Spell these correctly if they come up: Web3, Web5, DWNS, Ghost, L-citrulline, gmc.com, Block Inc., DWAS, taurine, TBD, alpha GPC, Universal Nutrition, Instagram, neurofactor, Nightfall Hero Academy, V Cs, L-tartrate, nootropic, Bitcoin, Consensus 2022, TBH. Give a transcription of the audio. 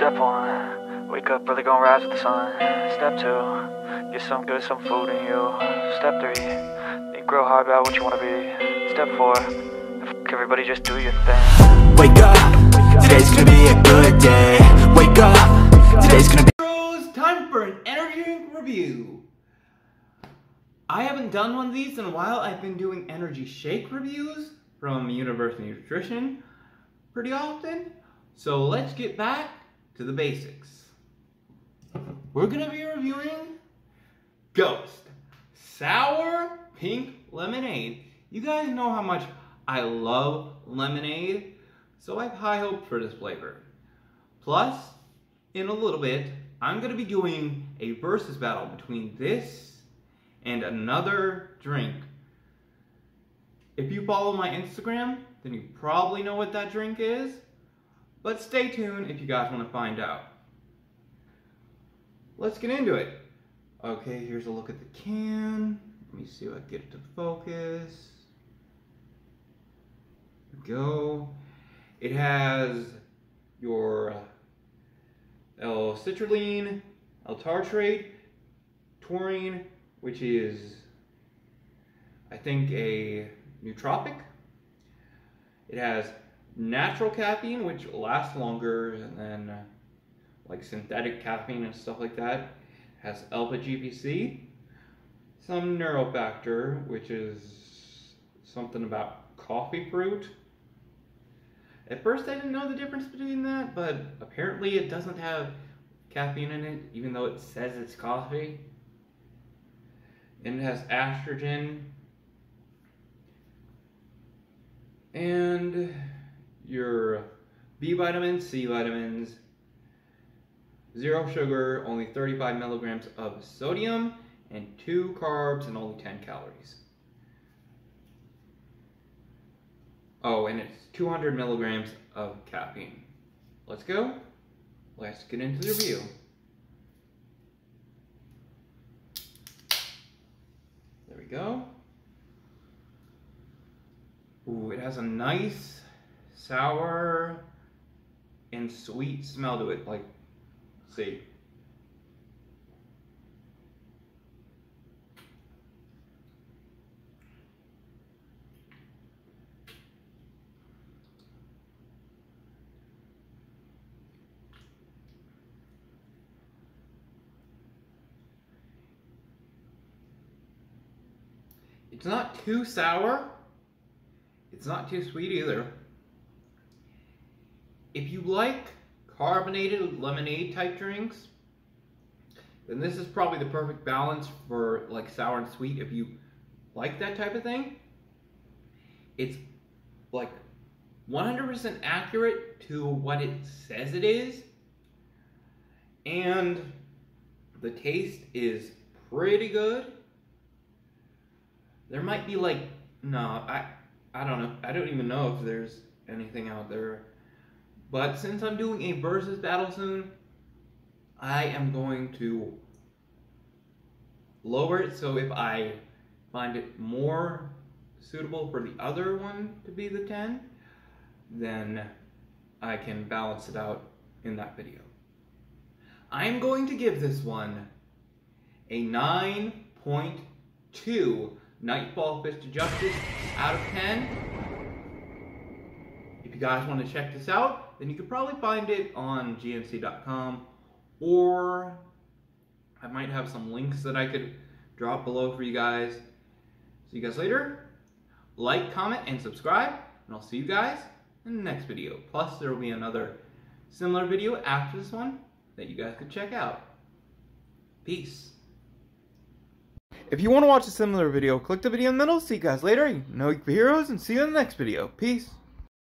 Step one, wake up early, gonna rise with the sun. Step two, get some good, some food in you. Step three, think real hard about what you wanna be. Step four, everybody just do your thing. Wake up, today's gonna be a good day. Wake up, today's gonna be. Heroes, time for an energy review. I haven't done one of these in a while. I've been doing energy shake reviews from Universal Nutrition pretty often. So let's get back to the basics. We're gonna be reviewing Ghost Sour Pink Lemonade. You guys know how much I love lemonade, so I have high hope for this flavor. Plus, in a little bit, I'm gonna be doing a versus battle between this and another drink. If you follow my Instagram, then you probably know what that drink is. But stay tuned if you guys want to find out. Let's get into it. Okay, here's a look at the can. Let me see if I can get it to focus. There we go. It has your L-citrulline, L-tartrate, taurine, which is, I think, a nootropic. It has natural caffeine, which lasts longer than like synthetic caffeine and stuff like that. It has alpha GPC, some neurofactor, which is something about coffee fruit. At first I didn't know the difference between that, but apparently it doesn't have caffeine in it, even though it says it's coffee. And it has estrogen and your B vitamins, C vitamins, zero sugar, only 35 milligrams of sodium, and 2 carbs and only 10 calories. Oh, and it's 200 milligrams of caffeine. Let's go. Let's get into the review. There we go. Ooh, it has a nice sour and sweet smell to it. Like, let's see. It's not too sour. It's not too sweet either. If you like carbonated lemonade type drinks, then this is probably the perfect balance for like sour and sweet if you like that type of thing. It's like 100% accurate to what it says it is, and the taste is pretty good. There might be like, no, I don't know. I don't even know if there's anything out there. But since I'm doing a versus battle soon, I am going to lower it, so if I find it more suitable for the other one to be the 10, then I can balance it out in that video. I'm going to give this one a 9.2 Nightfall Fist of Justice out of 10. If you guys want to check this out, then you could probably find it on gmc.com, or I might have some links that I could drop below for you guys. See you guys later. Like, comment, and subscribe, and I'll see you guys in the next video. Plus, there will be another similar video after this one that you guys could check out. Peace. If you want to watch a similar video, click the video in the middle. See you guys later. You know your heroes, and see you in the next video. Peace.